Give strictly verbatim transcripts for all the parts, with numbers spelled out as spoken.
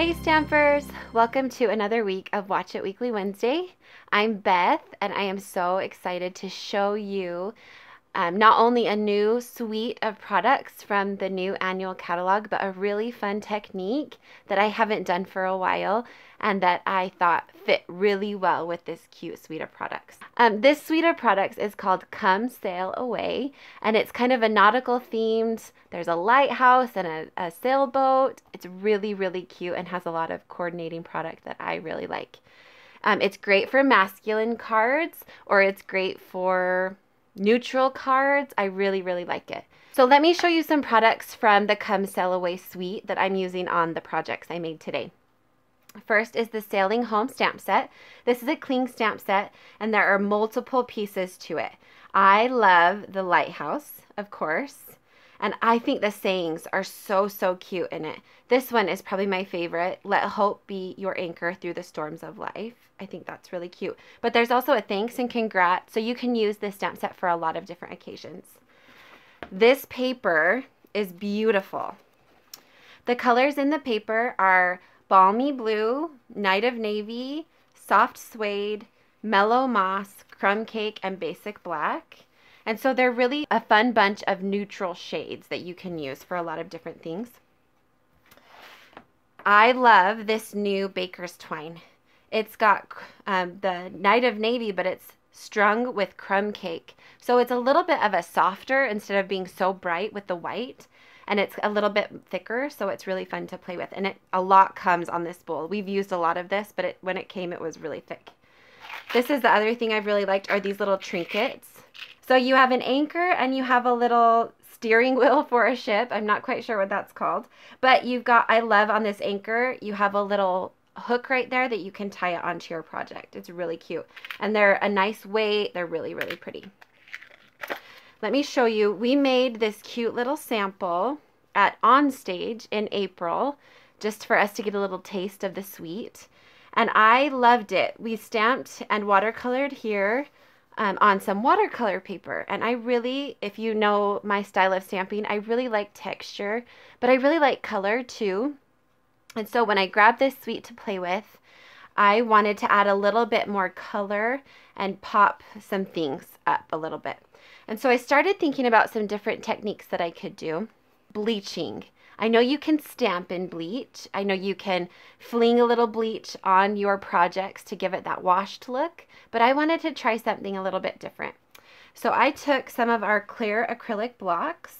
Hey Stampers! Welcome to another week of Watch It Weekly Wednesday. I'm Beth and I am so excited to show you um, not only a new suite of products from the new annual catalog, but a really fun technique that I haven't done for a while and that I thought fit really well with this cute suite of products. Um, this suite of products is called Come Sail Away, and it's kind of a nautical themed. There's a lighthouse and a, a sailboat. It's really, really cute and has a lot of coordinating product that I really like. Um, it's great for masculine cards, or it's great for neutral cards. I really, really like it. So let me show you some products from the Come Sail Away suite that I'm using on the projects I made today. First is the Sailing Home Stamp Set. This is a cling stamp set, and there are multiple pieces to it. I love the lighthouse, of course, and I think the sayings are so, so cute in it. This one is probably my favorite. Let hope be your anchor through the storms of life. I think that's really cute. But there's also a thanks and congrats, so you can use this stamp set for a lot of different occasions. This paper is beautiful. The colors in the paper are Balmy Blue, Night of Navy, Soft Suede, Mellow Moss, Crumb Cake, and Basic Black. And so they're really a fun bunch of neutral shades that you can use for a lot of different things. I love this new Baker's Twine. It's got um, the Night of Navy, but it's strung with Crumb Cake. So it's a little bit of a softer instead of being so bright with the white. And it's a little bit thicker, so it's really fun to play with. And it, a lot comes on this bowl. We've used a lot of this, but it, when it came, it was really thick. This is the other thing I've really liked are these little trinkets. So you have an anchor and you have a little steering wheel for a ship. I'm not quite sure what that's called. But you've got, I love on this anchor, you have a little hook right there that you can tie it onto your project. It's really cute. And they're a nice weight. They're really, really pretty. Let me show you. We made this cute little sample at Onstage in April, just for us to get a little taste of the suite. And I loved it. We stamped and watercolored here um, on some watercolor paper. And I really, if you know my style of stamping, I really like texture, but I really like color too. And so when I grabbed this suite to play with, I wanted to add a little bit more color and pop some things up a little bit. And so I started thinking about some different techniques that I could do. Bleaching. I know you can stamp and bleach. I know you can fling a little bleach on your projects to give it that washed look, but I wanted to try something a little bit different. So I took some of our clear acrylic blocks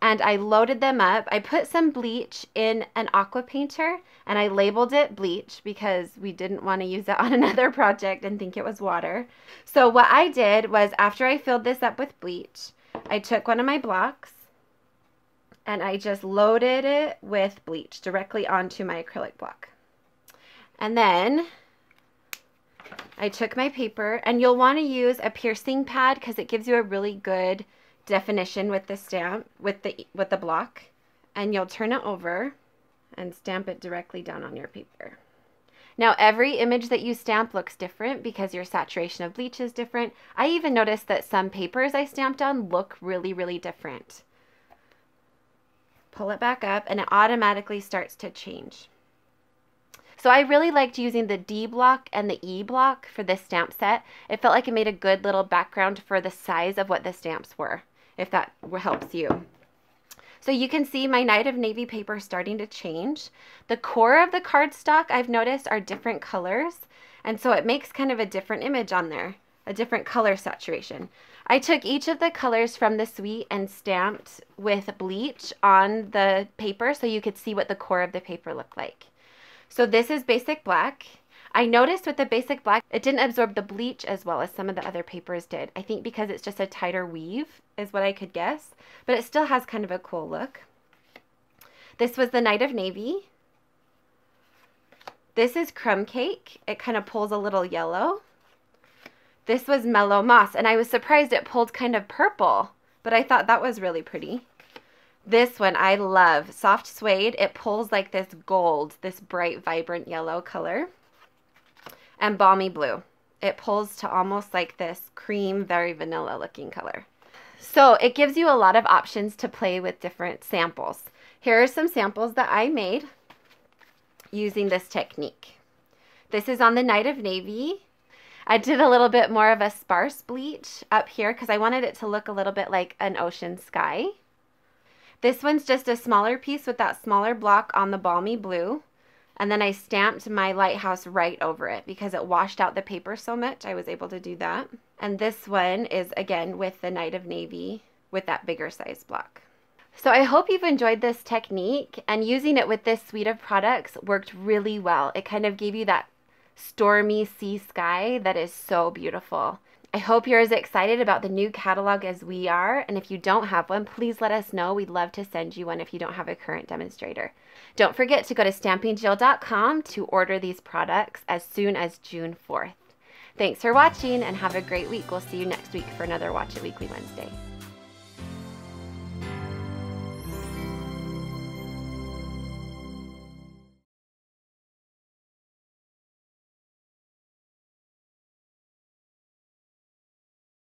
and I loaded them up. I put some bleach in an Aqua Painter and I labeled it bleach because we didn't want to use it on another project and think it was water. So what I did was, after I filled this up with bleach, I took one of my blocks and I just loaded it with bleach directly onto my acrylic block. And then I took my paper, and you'll want to use a piercing pad because it gives you a really good definition with the stamp, with the with the block, and you'll turn it over and stamp it directly down on your paper. Now every image that you stamp looks different because your saturation of bleach is different. I even noticed that some papers I stamped on look really, really different. Pull it back up and it automatically starts to change. So I really liked using the D block and the E block for this stamp set. It felt like it made a good little background for the size of what the stamps were, if that helps you. So you can see my Night of Navy paper starting to change. The core of the cardstock, I've noticed, are different colors, and so it makes kind of a different image on there, a different color saturation. I took each of the colors from the suite and stamped with bleach on the paper so you could see what the core of the paper looked like. So this is Basic Black. I noticed with the Basic Black, it didn't absorb the bleach as well as some of the other papers did. I think because it's just a tighter weave is what I could guess, but it still has kind of a cool look. This was the Night of Navy. This is Crumb Cake. It kind of pulls a little yellow. This was Mellow Moss, and I was surprised it pulled kind of purple, but I thought that was really pretty. This one I love, Soft Suede. It pulls like this gold, this bright, vibrant yellow color. And Balmy Blue. It pulls to almost like this cream, very vanilla looking color. So it gives you a lot of options to play with different samples. Here are some samples that I made. using this technique. This is on the Night of Navy. I did a little bit more of a sparse bleach up here because I wanted it to look a little bit like an ocean sky. This one's just a smaller piece with that smaller block on the Balmy Blue. And then I stamped my lighthouse right over it because it washed out the paper so much. I was able to do that. And this one is, again, with the Night of Navy with that bigger size block. So I hope you've enjoyed this technique, and using it with this suite of products worked really well. It kind of gave you that stormy sea sky that is so beautiful. I hope you're as excited about the new catalog as we are, and if you don't have one, please let us know. We'd love to send you one if you don't have a current demonstrator. Don't forget to go to stamping jill dot com to order these products as soon as June fourth. Thanks for watching and have a great week. We'll see you next week for another Watch It Weekly Wednesday.